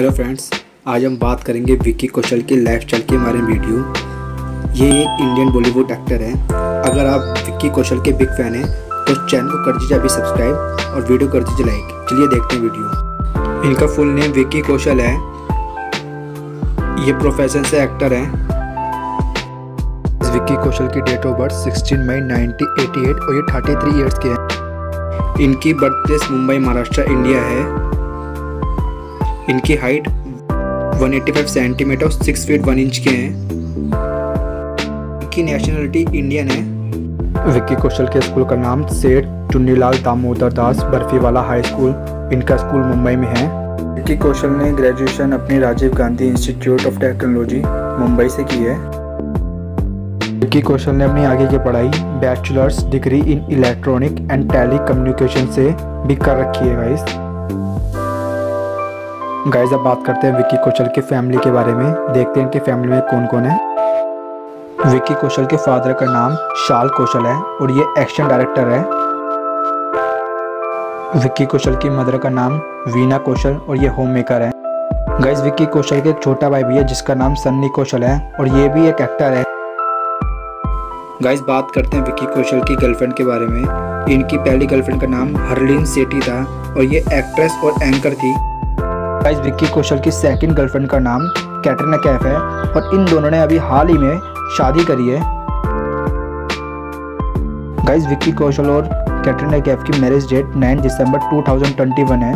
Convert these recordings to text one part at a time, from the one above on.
Hello friends, आज हम बात करेंगे विक्की कौशल की लाइफ स्टाइल के बारे में वीडियो। ये एक इंडियन बॉलीवुड एक्टर है। अगर आप विक्की कौशल के बिग फैन हैं तो चैनल को कर दीजिए अभी सब्सक्राइब और वीडियो कर दीजिए लाइक। चलिए देखते हैं वीडियो। इनका फुल नेम विक्की कौशल है। ये प्रोफेशन से एक्टर हैं। विक्की कौशल की डेट ऑफ बर्थ 16 मई 1988 और ये 33 ईयर्स के हैं। इनकी birth place Mumbai, Maharashtra, India है। इनकी हाइट 185 सेंटीमीटर और 6 फीट 1 इंच के हैं। इनकी नेशनलिटी इंडियन है। विक्की कौशल के स्कूल का नाम सेठ चुन्नीलाल दामोदर दास बर्फीवाला हाई स्कूल, इनका स्कूल मुंबई में है। विक्की कौशल ने ग्रेजुएशन अपने Rajiv Gandhi institute of technology Mumbai से की है। विक्की कौशल ने अपनी आगे की पढ़ाई bachelors degree in electronic and telecommunication से भी कर रखी है। गाइस अब बात करते हैं विक्की कौशल की फैमिली के बारे में। देखते हैं इनकी फैमिली में कौन कौन है। विक्की कौशल के फादर का नाम शाल कौशल है और ये एक्शन डायरेक्टर है। विक्की कौशल की मदर का नाम वीना कौशल और ये होममेकर है। गाइस विक्की कौशल के छोटा भाई भी है जिसका नाम सन्नी कौशल है और ये भी एक एक्टर है। गाइस बात करते हैं विक्की कौशल की गर्लफ्रेंड के बारे में। इनकी पहली गर्लफ्रेंड का नाम हरलीन सेठी था और ये एक्ट्रेस और एंकर थी। गाइस विक्की कौशल की सेकंड गर्लफ्रेंड का नाम कैटरीना कैफ है और इन दोनों ने अभी हाल ही में शादी करी है। गाइस विक्की कौशल और कैटरीना कैफ की मैरिज डेट 9 दिसंबर 2021 है।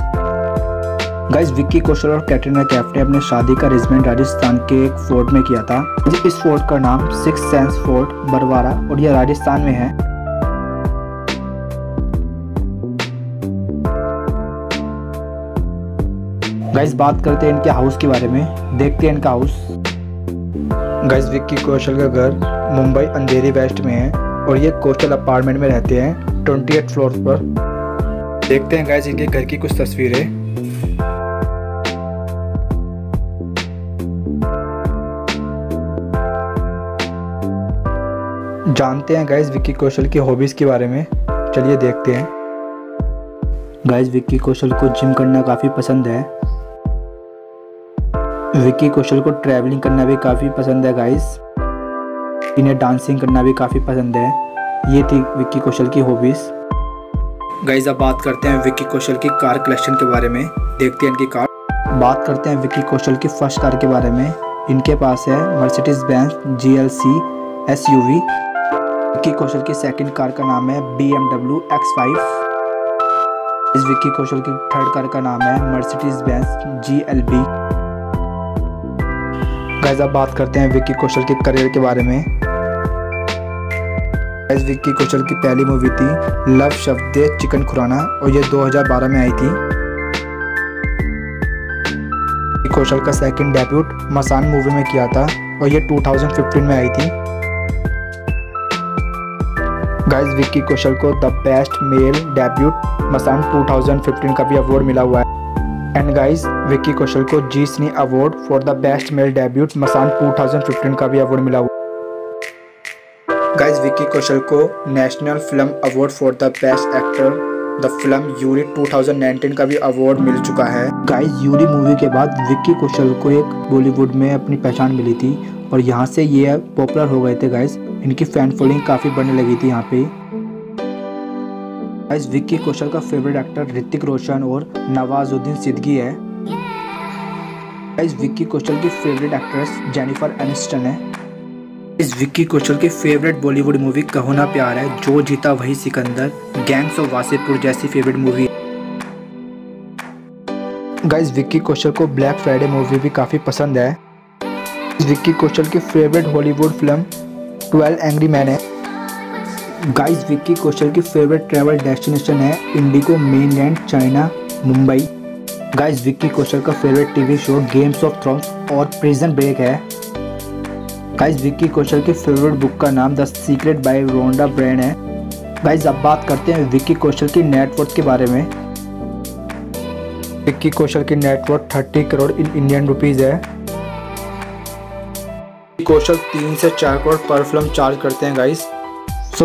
गाइस विक्की कौशल और कैटरीना कैफ ने अपने शादी का अरेंजमेंट राजस्थान के एक फोर्ट में किया था। इस फोर्ट का नाम 6 सेंस फोर्ट बरवारा और यह राजस्थान में है। गाइस बात करते हैं इनके हाउस के बारे में। देखते हैं इनका हाउस। गाइस विक्की कौशल का घर मुंबई अंधेरी वेस्ट में है और ये कौशल अपार्टमेंट में रहते हैं 28 फ्लोर पर। देखते हैं गाइस इनके घर की कुछ तस्वीरें। जानते हैं गाइस विक्की कौशल की हॉबीज के बारे में। चलिए देखते हैं। गाइस विक्की कौशल को जिम करना काफी पसंद है। विक्की कौशल को ट्रैवलिंग करना भी काफ़ी पसंद है। गाइस इन्हें डांसिंग करना भी काफ़ी पसंद है। ये थी विक्की कौशल की हॉबीज़। गाइस अब बात करते हैं विक्की कौशल की कार कलेक्शन के बारे में। देखते हैं इनकी कार। बात करते हैं विक्की कौशल की फर्स्ट कार के बारे में। इनके पास है Mercedes Benz GLC SUV। Vicky Kaushal की सेकेंड कार का नाम है BMW X5। इस विक्की कौशल की थर्ड कार का नाम है मर्सिडीज बेंज GLB। गाइस अब बात करते हैं विक्की कौशल के करियर के बारे में। गाइस विक्की कौशल की पहली मूवी थी लव शब्दे चिकन खुराना और ये 2012 में आई थी। विक्की कौशल का सेकंड डेब्यूट मसान मूवी में किया था और ये 2015 में आई थी। गाइस विक्की कौशल को the best male debut Masaan 2015 का भी अवार्ड मिला हुआ है। एंड गाइस विक्की कौशल को जी cine award for the best male debut Masaan 2015 का भी अवार्ड मिला हुआ। गाइस विक्की कौशल को national film award for the best actor the film Uri 2019 का भी अवार्ड मिल चुका है। गाइस यूरी मूवी के बाद विक्की कौशल को एक बॉलीवुड में अपनी पहचान मिली थी और यहाँ से ये पॉपुलर हो गए थे। गाइस इनकी फैन फॉलोइंग काफ़ी बढ़ने लगी थी यहाँ पे। गाइस विक्की कौशल का फेवरेट एक्टर ऋतिक रोशन और नवाजुद्दीन सिद्दीकी है। गाइस विक्की कौशल की फेवरेट एक्ट्रेस जेनिफर एनिस्टन है। इस विक्की कौशल की फेवरेट बॉलीवुड मूवी कहो ना प्यार है, जो जीता वही सिकंदर, गैंग्स ऑफ वासेपुर जैसी favourite movie. Guys Vicky Kaushal को ब्लैक फ्राइडे मूवी भी काफ़ी पसंद है। विक्की कौशल की favourite Hollywood film 12 angry man है। गाइस विक्की कौशल की फेवरेट ट्रैवल डेस्टिनेशन है Indigo mainland China Mumbai. Guys Vicky Kaushal का favourite TV show games of thrones और प्रिजन ब्रेक है। गाइस विक्की कौशल की फेवरेट बुक का नाम the secret by Rhonda Byrne है। गाइस अब बात करते हैं विक्की कौशल की नेटवर्थ के बारे में। विक्की कौशल की net worth 30 crore in Indian rupees है। विक्की कौशल 3 से 4 करोड़ पर फिल्म चार्ज करते हैं। गाइस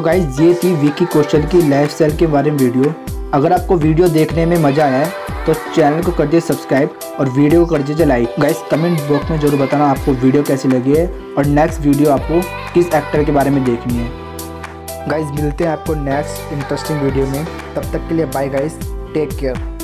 गाइस ये थी विक्की कौशल की लाइफ स्टाइल के बारे में वीडियो। अगर आपको वीडियो देखने में मज़ा आया तो चैनल को कर दीजिए सब्सक्राइब और वीडियो को कर दीजिए लाइक। गाइस कमेंट बॉक्स में जरूर बताना आपको वीडियो कैसी लगी है और नेक्स्ट वीडियो आपको किस एक्टर के बारे में देखनी है। गाइस मिलते हैं आपको नेक्स्ट इंटरेस्टिंग वीडियो में, तब तक के लिए बाय गाइस, टेक केयर।